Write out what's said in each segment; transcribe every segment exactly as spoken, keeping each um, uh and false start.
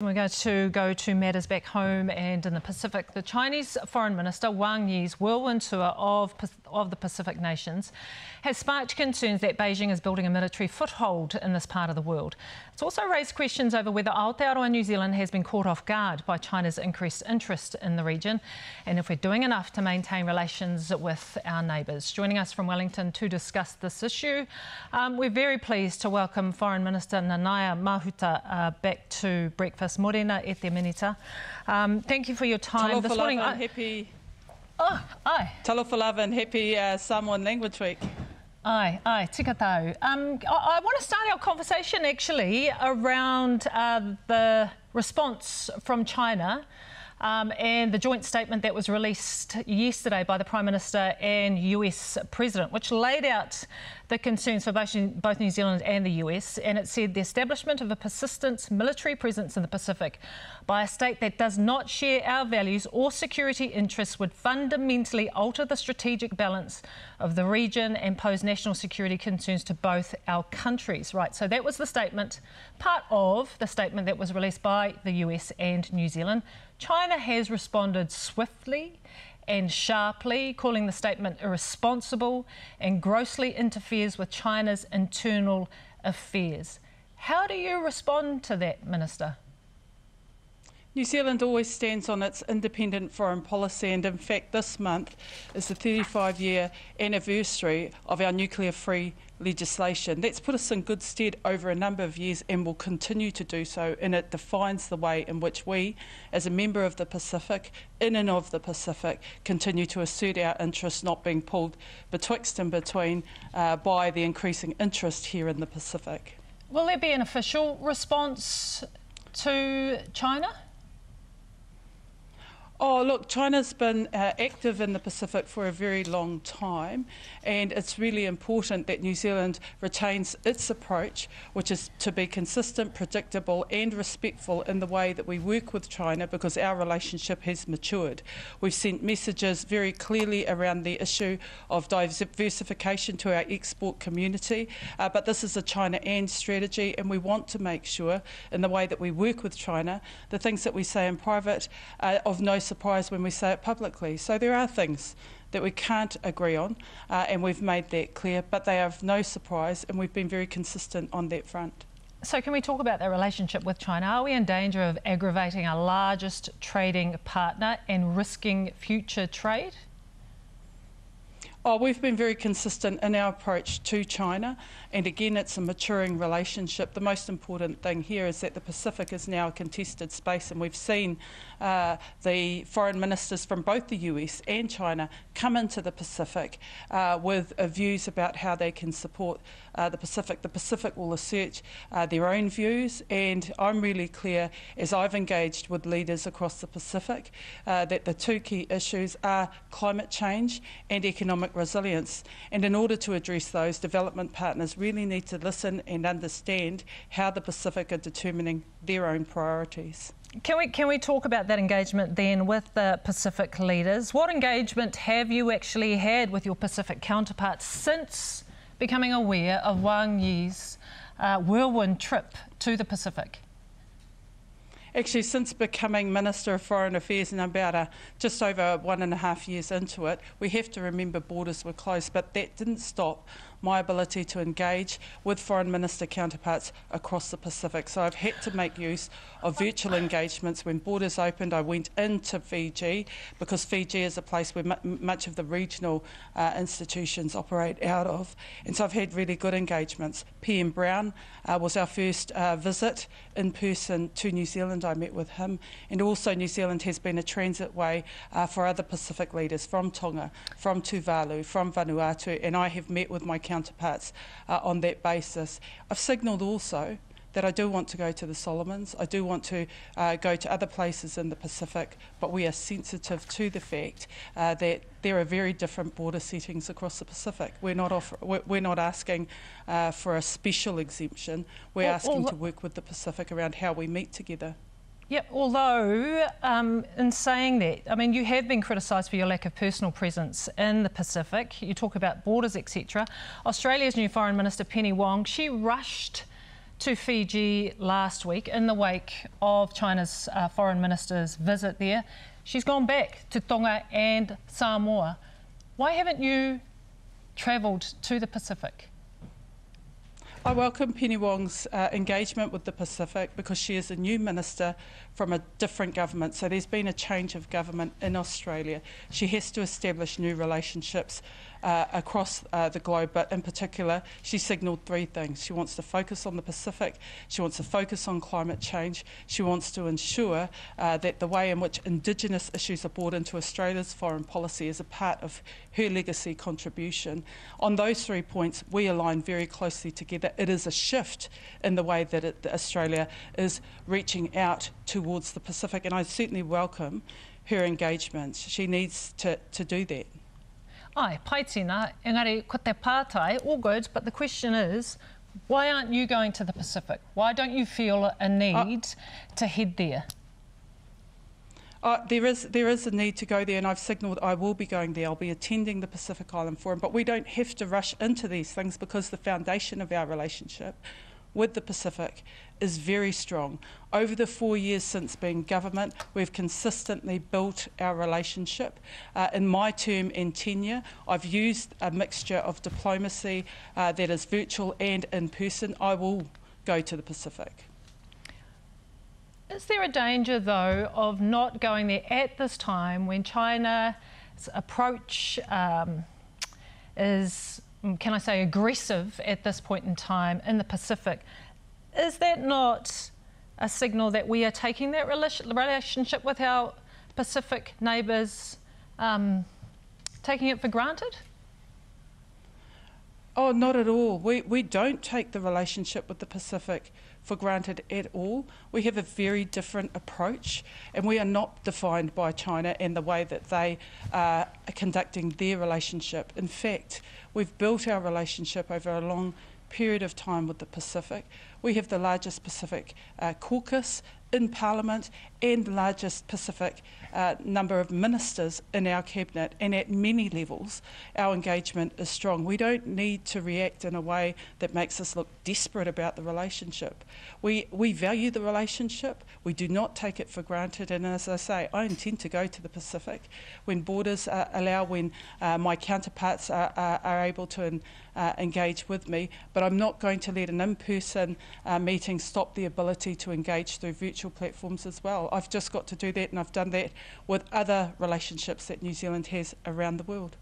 We're going to go to matters back home and in the Pacific. The Chinese Foreign Minister Wang Yi's whirlwind tour of, of the Pacific nations has sparked concerns that Beijing is building a military foothold in this part of the world. It's also raised questions over whether Aotearoa New Zealand has been caught off guard by China's increased interest in the region and if we're doing enough to maintain relations with our neighbours. Joining us from Wellington to discuss this issue, um, we're very pleased to welcome Foreign Minister Nanaia Mahuta uh, back to breakfast. Morena e te minita. Um, thank you for your time Talo this morning. I... Happy... Oh, aye. Talofa and happy uh, Samoan Language Week. Aye, aye, tika tau. Um, I, I want to start our conversation actually around uh, the response from China um, and the joint statement that was released yesterday by the Prime Minister and U S President, which laid out the concerns for both New Zealand and the U S, and it said the establishment of a persistent military presence in the Pacific by a state that does not share our values or security interests would fundamentally alter the strategic balance of the region and pose national security concerns to both our countries. Right, so that was the statement, part of the statement that was released by the U S and New Zealand. China has responded swiftly and sharply, calling the statement irresponsible and grossly interferes with China's internal affairs. How do you respond to that, Minister? New Zealand always stands on its independent foreign policy, and in fact this month is the thirty-five year anniversary of our nuclear-free legislation. That's put us in good stead over a number of years and will continue to do so, and it defines the way in which we, as a member of the Pacific, in and of the Pacific, continue to assert our interests, not being pulled betwixt and between uh, by the increasing interest here in the Pacific. Will there be an official response to China? Oh, look, China's been uh, active in the Pacific for a very long time, and it's really important that New Zealand retains its approach, which is to be consistent, predictable and respectful in the way that we work with China, because our relationship has matured. We've sent messages very clearly around the issue of diversification to our export community, uh, but this is a China and strategy, and we want to make sure in the way that we work with China, the things that we say in private are of no surprise when we say it publicly. So there are things that we can't agree on, uh, and we've made that clear, but they are of no surprise, and we've been very consistent on that front. So can we talk about that relationship with China? Are we in danger of aggravating our largest trading partner and risking future trade? Oh, we've been very consistent in our approach to China, and again it's a maturing relationship. The most important thing here is that the Pacific is now a contested space, and we've seen uh, the foreign ministers from both the U S and China come into the Pacific uh, with uh, views about how they can support uh, the Pacific. The Pacific will assert uh, their own views, and I'm really clear, as I've engaged with leaders across the Pacific, uh, that the two key issues are climate change and economic resilience, and in order to address those, development partners really need to listen and understand how the Pacific are determining their own priorities. Can we, can we talk about that engagement then with the Pacific leaders? What engagement have you actually had with your Pacific counterparts since becoming aware of Wang Yi's uh, whirlwind trip to the Pacific? Actually, since becoming Minister of Foreign Affairs, and about a, just over one and a half years into it, we have to remember borders were closed, but that didn't stop my ability to engage with foreign minister counterparts across the Pacific. So I've had to make use of virtual engagements. When borders opened, I went into Fiji, because Fiji is a place where mu much of the regional uh, institutions operate out of. And so I've had really good engagements. P M Brown uh, was our first uh, visit in person to New Zealand. I met with him. And also New Zealand has been a transit way uh, for other Pacific leaders from Tonga, from Tuvalu, from Vanuatu, and I have met with my counterparts uh, on that basis. I've signalled also that I do want to go to the Solomons, I do want to uh, go to other places in the Pacific, but we are sensitive to the fact uh, that there are very different border settings across the Pacific. We're not, offer we're not asking uh, for a special exemption, we're well, asking well, to work with the Pacific around how we meet together. Yeah, although um, in saying that, I mean, you have been criticised for your lack of personal presence in the Pacific. You talk about borders, et cetera. Australia's new Foreign Minister, Penny Wong, she rushed to Fiji last week in the wake of China's uh, foreign minister's visit there. She's gone back to Tonga and Samoa. Why haven't you travelled to the Pacific? I welcome Penny Wong's uh, engagement with the Pacific because she is a new minister from a different government. So there's been a change of government in Australia. She has to establish new relationships uh, across uh, the globe, but in particular, she signalled three things. She wants to focus on the Pacific, she wants to focus on climate change, she wants to ensure uh, that the way in which Indigenous issues are brought into Australia's foreign policy is a part of her legacy contribution. On those three points, we align very closely together. It is a shift in the way that, it, that Australia is reaching out towards the Pacific, and I certainly welcome her engagement. She needs to, to do that. Ai, paetina, engari ko te pātai, all good, but the question is, why aren't you going to the Pacific? Why don't you feel a need uh, to head there? Uh, there is there is a need to go there, and I've signalled I will be going there. I'll be attending the Pacific Island Forum, but we don't have to rush into these things because the foundation of our relationship with the Pacific is very strong. Over the four years since being government, we've consistently built our relationship. Uh, in my term and tenure, I've used a mixture of diplomacy uh, that is virtual and in person. I will go to the Pacific. Is there a danger, though, of not going there at this time when China's approach um, is, can I say, aggressive at this point in time in the Pacific? Is that not a signal that we are taking that relationship with our Pacific neighbours, um, taking it for granted? Oh, not at all. We, we don't take the relationship with the Pacific for granted at all. We have a very different approach, and we are not defined by China and the way that they uh, are conducting their relationship. In fact, we've built our relationship over a long period of time with the Pacific. We have the largest Pacific uh, caucus in Parliament and the largest Pacific uh, number of ministers in our cabinet, and at many levels our engagement is strong. We don't need to react in a way that makes us look desperate about the relationship. We, we value the relationship, we do not take it for granted, and as I say, I intend to go to the Pacific when borders uh, allow, when uh, my counterparts are, are, are able to in, uh, engage with me, but I'm not going to let an in-person uh, meeting stop the ability to engage through virtual platforms as well. I've just got to do that, and I've done that with other relationships that New Zealand has around the world.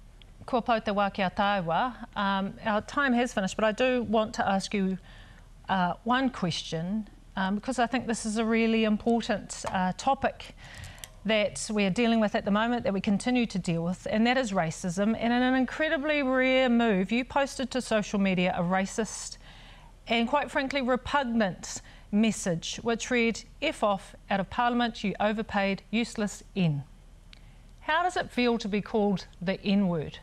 Ko Pauta Wā Kia Taiwa, um, our time has finished, but I do want to ask you uh, one question um, because I think this is a really important uh, topic that we're dealing with at the moment, that we continue to deal with, and that is racism. And in an incredibly rare move, you posted to social media a racist and quite frankly repugnant message which read, "F off, out of Parliament, you overpaid, useless N." How does it feel to be called the N-word?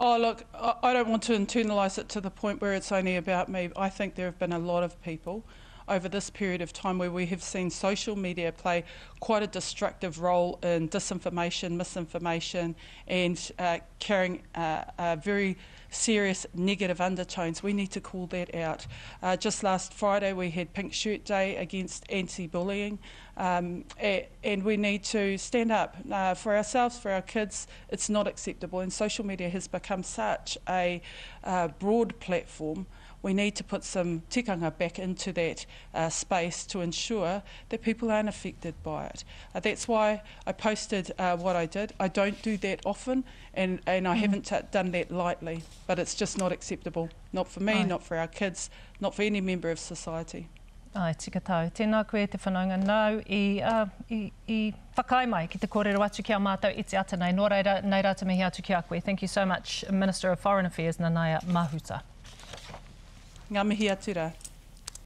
Oh, look, I don't want to internalise it to the point where it's only about me. I think there have been a lot of people over this period of time where we have seen social media play quite a destructive role in disinformation, misinformation, and uh, carrying uh, uh, very serious negative undertones. We need to call that out. Uh, just last Friday we had Pink Shirt Day against anti-bullying, um, and we need to stand up uh, for ourselves, for our kids. It's not acceptable, and social media has become such a uh, broad platform. We need to put some tikanga back into that uh, space to ensure that people aren't affected by it. Uh, that's why I posted uh, what I did. I don't do that often, and, and I mm. haven't t done that lightly, but it's just not acceptable. Not for me, Ai. Not for our kids, not for any member of society. Ai, tika tau. Tēnā koe te whanaunga nau i, uh, i, i whakai mai ki te kōrero atu ki a mātou iti ata nei. Nō reira, nei rā te mihi atu ki a koe. Thank you so much, Minister of Foreign Affairs, Nanaia Mahuta. Ngā mihi atu rā.